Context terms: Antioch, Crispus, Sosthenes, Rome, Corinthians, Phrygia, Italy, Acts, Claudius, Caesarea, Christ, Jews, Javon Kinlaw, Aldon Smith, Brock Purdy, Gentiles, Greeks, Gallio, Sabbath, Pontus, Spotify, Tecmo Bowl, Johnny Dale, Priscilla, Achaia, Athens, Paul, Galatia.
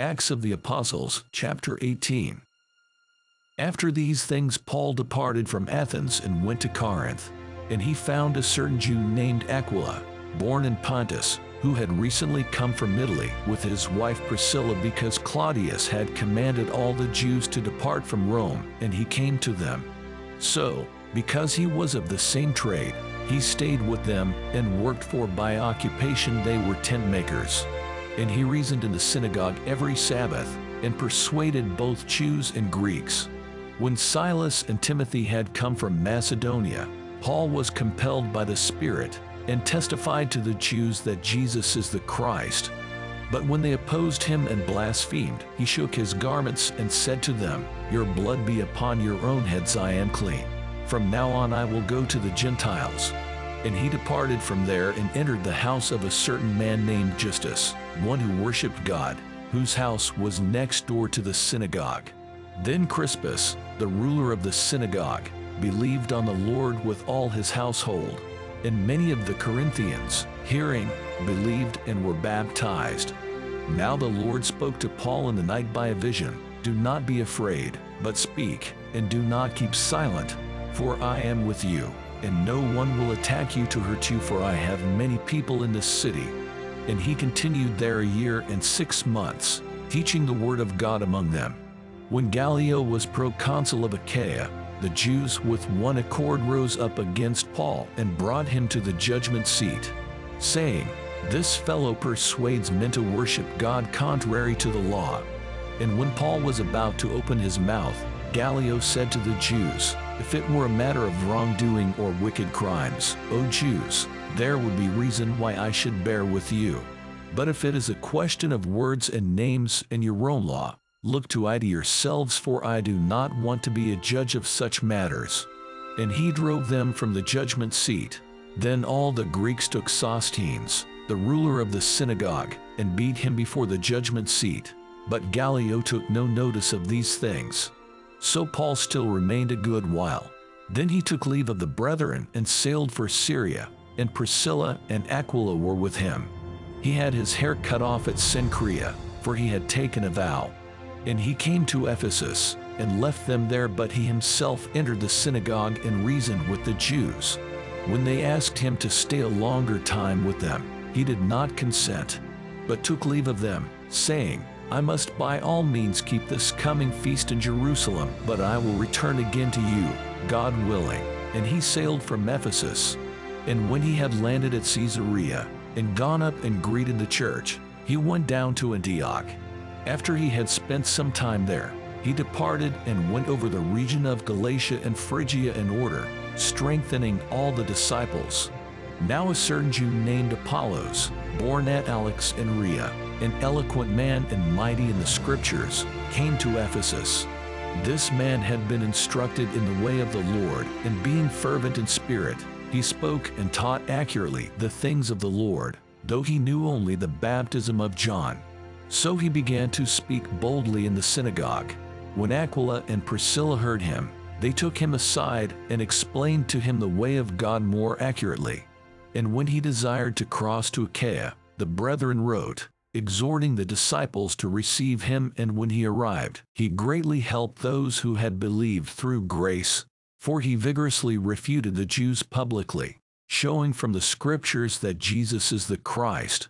Acts of the Apostles, chapter 18. After these things Paul departed from Athens and went to Corinth, and he found a certain Jew named Aquila, born in Pontus, who had recently come from Italy with his wife Priscilla, because Claudius had commanded all the Jews to depart from Rome, and he came to them. So, because he was of the same trade, he stayed with them and worked, for by occupation they were tent makers. And he reasoned in the synagogue every Sabbath, and persuaded both Jews and Greeks. When Silas and Timothy had come from Macedonia, Paul was compelled by the Spirit, and testified to the Jews that Jesus is the Christ. But when they opposed him and blasphemed, he shook his garments and said to them, "Your blood be upon your own heads, I am clean. From now on I will go to the Gentiles." And he departed from there and entered the house of a certain man named Justus, one who worshipped God, whose house was next door to the synagogue. Then Crispus, the ruler of the synagogue, believed on the Lord with all his household. And many of the Corinthians, hearing, believed and were baptized. Now the Lord spoke to Paul in the night by a vision, "Do not be afraid, but speak, and do not keep silent, for I am with you, and no one will attack you to hurt you, for I have many people in this city." And he continued there a year and 6 months, teaching the word of God among them. When Gallio was proconsul of Achaia, the Jews with one accord rose up against Paul and brought him to the judgment seat, saying, "This fellow persuades men to worship God contrary to the law." And when Paul was about to open his mouth, Gallio said to the Jews, "If it were a matter of wrongdoing or wicked crimes, O Jews, there would be reason why I should bear with you. But if it is a question of words and names and your own law, look to it yourselves, for I do not want to be a judge of such matters." And he drove them from the judgment seat. Then all the Greeks took Sosthenes, the ruler of the synagogue, and beat him before the judgment seat. But Gallio took no notice of these things. So Paul still remained a good while. Then he took leave of the brethren and sailed for Syria, and Priscilla and Aquila were with him. He had his hair cut off at Cenchrea, for he had taken a vow. And he came to Ephesus, and left them there, but he himself entered the synagogue and reasoned with the Jews. When they asked him to stay a longer time with them, he did not consent, but took leave of them, saying, "I must by all means keep this coming feast in Jerusalem, but I will return again to you, God willing." And he sailed from Ephesus. And when he had landed at Caesarea, and gone up and greeted the church, he went down to Antioch. After he had spent some time there, he departed and went over the region of Galatia and Phrygia in order, strengthening all the disciples. Now a certain Jew named Apollos, born at Alexandria, an eloquent man and mighty in the Scriptures, came to Ephesus. This man had been instructed in the way of the Lord, and being fervent in spirit, he spoke and taught accurately the things of the Lord, though he knew only the baptism of John. So he began to speak boldly in the synagogue. When Aquila and Priscilla heard him, they took him aside and explained to him the way of God more accurately. And when he desired to cross to Achaia, the brethren wrote, exhorting the disciples to receive him. And when he arrived, he greatly helped those who had believed through grace, for he vigorously refuted the Jews publicly, showing from the Scriptures that Jesus is the Christ,